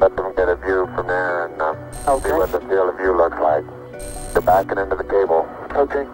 let them get a view from there and see what the field of view looks like. They're backing into the cable. Okay.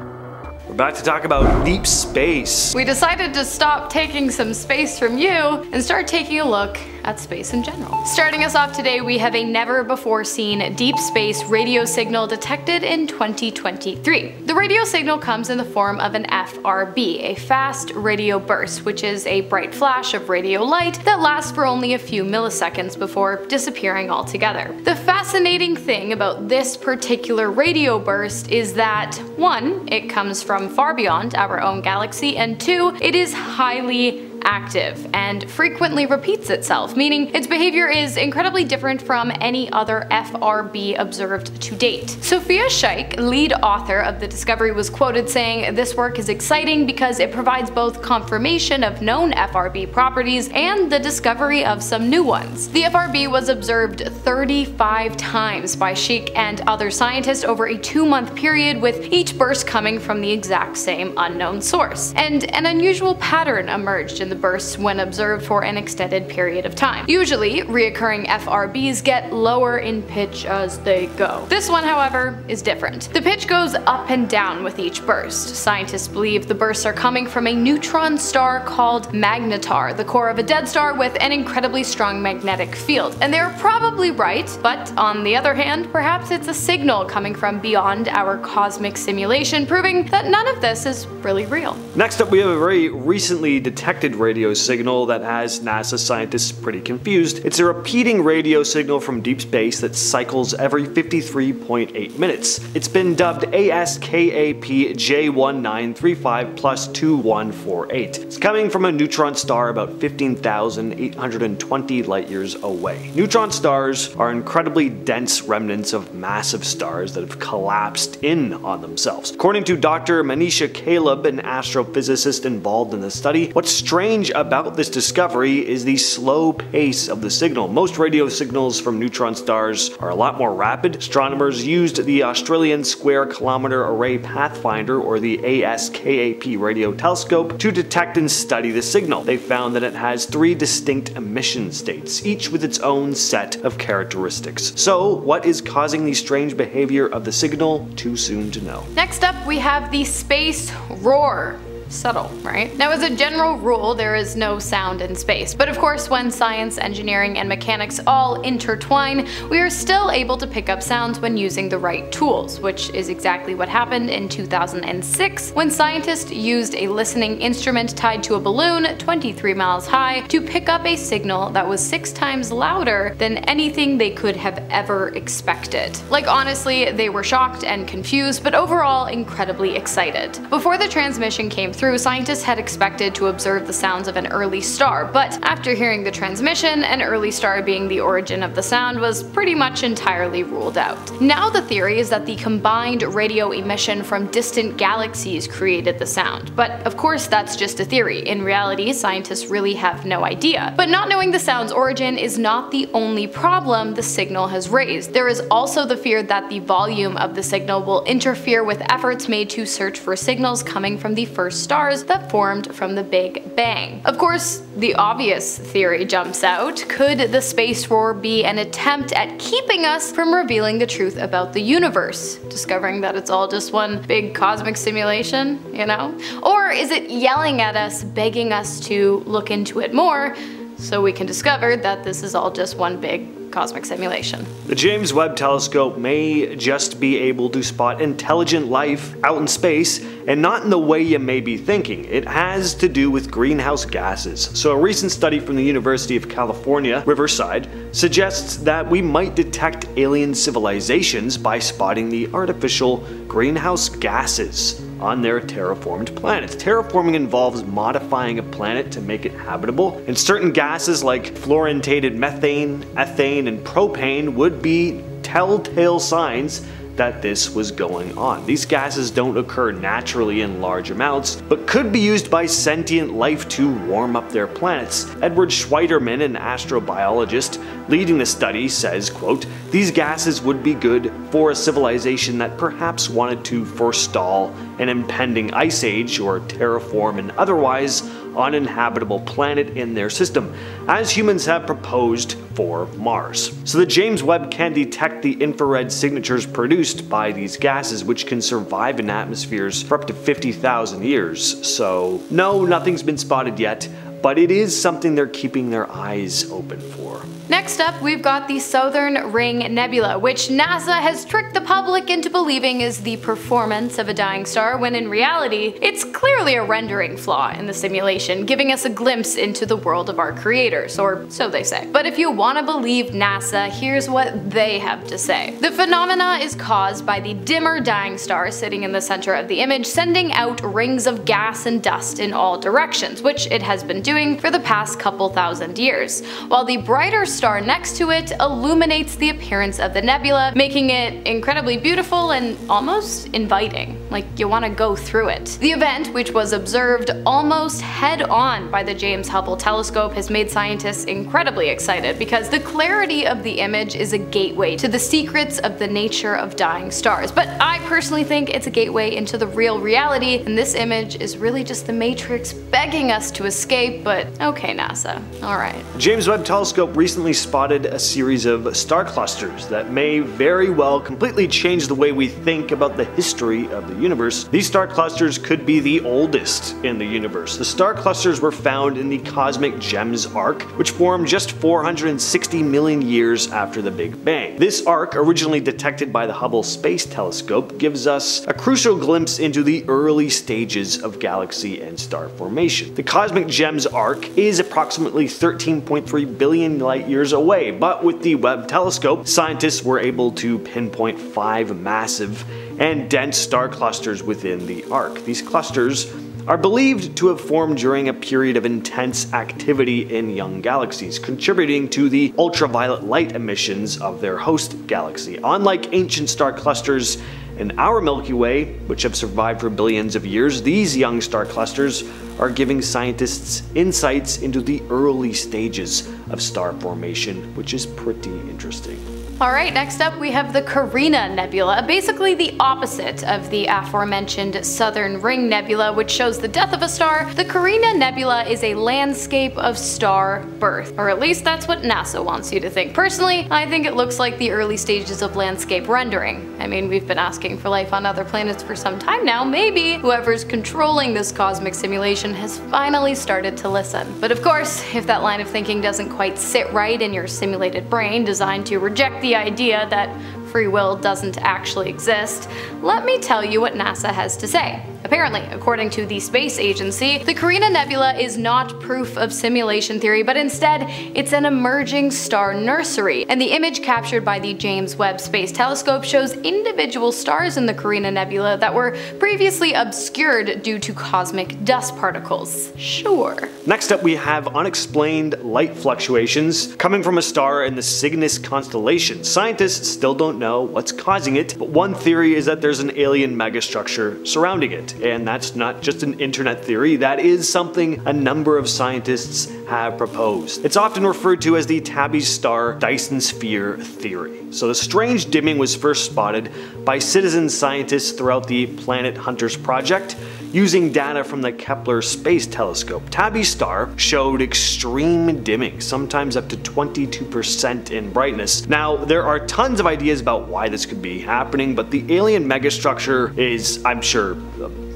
We're back to talk about deep space. We decided to stop taking some space from you and start taking a look at space in general. Starting us off today, we have a never before seen deep space radio signal detected in 2023. The radio signal comes in the form of an FRB, a fast radio burst, which is a bright flash of radio light that lasts for only a few milliseconds before disappearing altogether. The fascinating thing about this particular radio burst is that, one, it comes from far beyond our own galaxy, and two, it is highly active and frequently repeats itself, meaning its behavior is incredibly different from any other FRB observed to date. Sofia Sheikh, lead author of the discovery, was quoted saying, "This work is exciting because it provides both confirmation of known FRB properties and the discovery of some new ones." The FRB was observed 35 times by Sheikh and other scientists over a 2-month period, with each burst coming from the exact same unknown source. And an unusual pattern emerged in the bursts when observed for an extended period of time. Usually, reoccurring FRBs get lower in pitch as they go. This one, however, is different. The pitch goes up and down with each burst. Scientists believe the bursts are coming from a neutron star called Magnetar, the core of a dead star with an incredibly strong magnetic field. And they're probably right, but on the other hand, perhaps it's a signal coming from beyond our cosmic simulation, proving that none of this is really real. Next up, we have a very recently detected radio signal that has NASA scientists pretty confused. It's a repeating radio signal from deep space that cycles every 53.8 minutes. It's been dubbed ASKAP J1935+2148. It's coming from a neutron star about 15,820 light years away. Neutron stars are incredibly dense remnants of massive stars that have collapsed in on themselves. According to Dr. Manisha Caleb, an astrophysicist involved in the study, what's strange about this discovery is the slow pace of the signal. Most radio signals from neutron stars are a lot more rapid. Astronomers used the Australian Square Kilometre Array Pathfinder, or the ASKAP radio telescope, to detect and study the signal. They found that it has 3 distinct emission states, each with its own set of characteristics. So, what is causing the strange behavior of the signal? Too soon to know. Next up, we have the space roar. Subtle, right? Now, as a general rule, there is no sound in space, but of course when science, engineering, and mechanics all intertwine, we are still able to pick up sounds when using the right tools, which is exactly what happened in 2006 when scientists used a listening instrument tied to a balloon 23 miles high to pick up a signal that was 6 times louder than anything they could have ever expected. Like, honestly, they were shocked and confused, but overall incredibly excited. Before the transmission came through, scientists had expected to observe the sounds of an early star, but after hearing the transmission, an early star being the origin of the sound was pretty much entirely ruled out. Now the theory is that the combined radio emission from distant galaxies created the sound, but of course that's just a theory. In reality, scientists really have no idea. But not knowing the sound's origin is not the only problem the signal has raised. There is also the fear that the volume of the signal will interfere with efforts made to search for signals coming from the first stars that formed from the Big Bang. Of course, the obvious theory jumps out. Could the space roar be an attempt at keeping us from revealing the truth about the universe? Discovering that it's all just one big cosmic simulation, you know? Or is it yelling at us, begging us to look into it more so we can discover that this is all just one big cosmic simulation? The James Webb Telescope may just be able to spot intelligent life out in space, and not in the way you may be thinking. It has to do with greenhouse gases. So a recent study from the University of California, Riverside, suggests that we might detect alien civilizations by spotting the artificial greenhouse gases on their terraformed planets. Terraforming involves modifying a planet to make it habitable, and certain gases like fluorinated methane, ethane, and propane would be telltale signs that this was going on. These gases don't occur naturally in large amounts, but could be used by sentient life to warm up their planets. Edward Schweiterman, an astrobiologist leading the study, says, quote, "These gases would be good for a civilization that perhaps wanted to forestall an impending ice age or terraform an otherwise uninhabitable planet in their system, as humans have proposed for Mars. So the James Webb can detect the infrared signatures produced by these gases, which can survive in atmospheres for up to 50,000 years. So no, nothing's been spotted yet, but it is something they're keeping their eyes open for. Next up, we've got the Southern Ring Nebula, which NASA has tricked the public into believing is the performance of a dying star, when in reality, it's clearly a rendering flaw in the simulation, giving us a glimpse into the world of our creators, or so they say. But if you want to believe NASA, here's what they have to say. The phenomena is caused by the dimmer dying star sitting in the center of the image, sending out rings of gas and dust in all directions, which it has been doing for the past couple thousand years, while the brighter star next to it illuminates the appearance of the nebula, making it incredibly beautiful and almost inviting. Like, you want to go through it. The event, which was observed almost head-on by the James Hubble Telescope, has made scientists incredibly excited because the clarity of the image is a gateway to the secrets of the nature of dying stars. But I personally think it's a gateway into the real reality, and this image is really just the Matrix begging us to escape. But okay, NASA, alright. James Webb Telescope recently spotted a series of star clusters that may very well completely change the way we think about the history of the universe. These star clusters could be the oldest in the universe. The star clusters were found in the Cosmic Gems Arc, which formed just 460 million years after the Big Bang. This arc, originally detected by the Hubble Space Telescope, gives us a crucial glimpse into the early stages of galaxy and star formation. The Cosmic Gems Arc is approximately 13.3 billion light years away, but with the Webb Telescope, scientists were able to pinpoint 5 massive and dense star clusters within the arc. These clusters are believed to have formed during a period of intense activity in young galaxies, contributing to the ultraviolet light emissions of their host galaxy. Unlike ancient star clusters in our Milky Way, which have survived for billions of years, these young star clusters are giving scientists insights into the early stages of star formation, which is pretty interesting. Alright, next up we have the Carina Nebula, basically the opposite of the aforementioned Southern Ring Nebula, which shows the death of a star. The Carina Nebula is a landscape of star birth, or at least that's what NASA wants you to think. Personally, I think it looks like the early stages of landscape rendering. I mean, we've been asking for life on other planets for some time now. Maybe whoever's controlling this cosmic simulation has finally started to listen. But of course, if that line of thinking doesn't quite sit right in your simulated brain designed to reject the idea that free will doesn't actually exist, let me tell you what NASA has to say. Apparently, according to the space agency, the Carina Nebula is not proof of simulation theory, but instead it's an emerging star nursery, and the image captured by the James Webb Space Telescope shows individual stars in the Carina Nebula that were previously obscured due to cosmic dust particles. Sure. Next up we have unexplained light fluctuations coming from a star in the Cygnus constellation. Scientists still don't know what's causing it, but one theory is that there's an alien megastructure surrounding it. And that's not just an internet theory, that is something a number of scientists have proposed. It's often referred to as the Tabby's Star Dyson Sphere theory. So the strange dimming was first spotted by citizen scientists throughout the Planet Hunters project, using data from the Kepler Space Telescope. Tabby's Star showed extreme dimming, sometimes up to 22% in brightness. Now, there are tons of ideas about why this could be happening, but the alien megastructure is, I'm sure,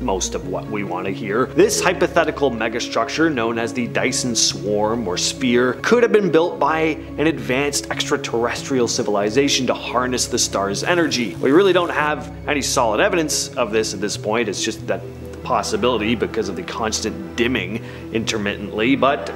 most of what we want to hear. This hypothetical megastructure, known as the Dyson Swarm or Sphere, could have been built by an advanced extraterrestrial civilization to harness the star's energy. We really don't have any solid evidence of this at this point, it's just that possibility because of the constant dimming intermittently, but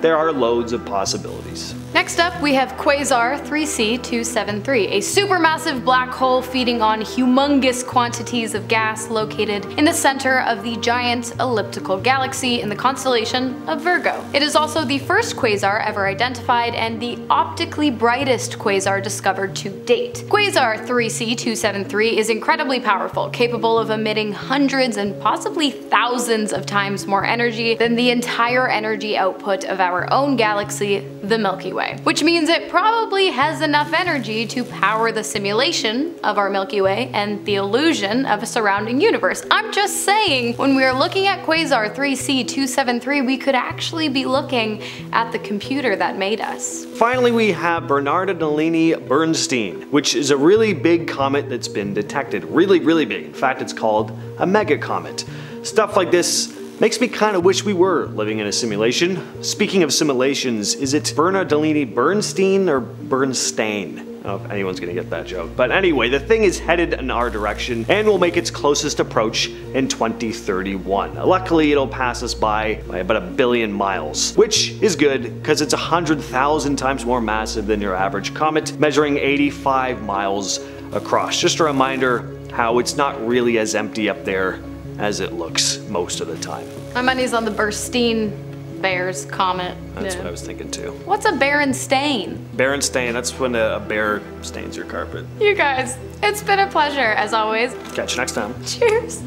there are loads of possibilities. Next up, we have Quasar 3C 273, a supermassive black hole feeding on humongous quantities of gas located in the center of the giant elliptical galaxy in the constellation of Virgo. It is also the first quasar ever identified and the optically brightest quasar discovered to date. Quasar 3C 273 is incredibly powerful, capable of emitting hundreds and possibly thousands of times more energy than the entire energy output of our own galaxy, the Milky Way. Way, which means it probably has enough energy to power the simulation of our Milky Way and the illusion of a surrounding universe. I'm just saying, when we are looking at Quasar 3C 273, we could actually be looking at the computer that made us. Finally, we have Bernardinelli-Bernstein, which is a really big comet that's been detected. Really, really big. In fact, it's called a megacomet. Stuff like this makes me kind of wish we were living in a simulation. Speaking of simulations, is it Bernardinelli-Bernstein or Bernstein? I don't know if anyone's gonna get that joke. But anyway, the thing is headed in our direction and will make its closest approach in 2031. Luckily, it'll pass us by about 1 billion miles, which is good because it's 100,000 times more massive than your average comet, measuring 85 miles across. Just a reminder how it's not really as empty up there as it looks most of the time. My money's on the Bernstein. Bear's comet. That's what I was thinking too. What's a Berenstain? Berenstain, that's when a bear stains your carpet. You guys, it's been a pleasure as always. Catch you next time. Cheers.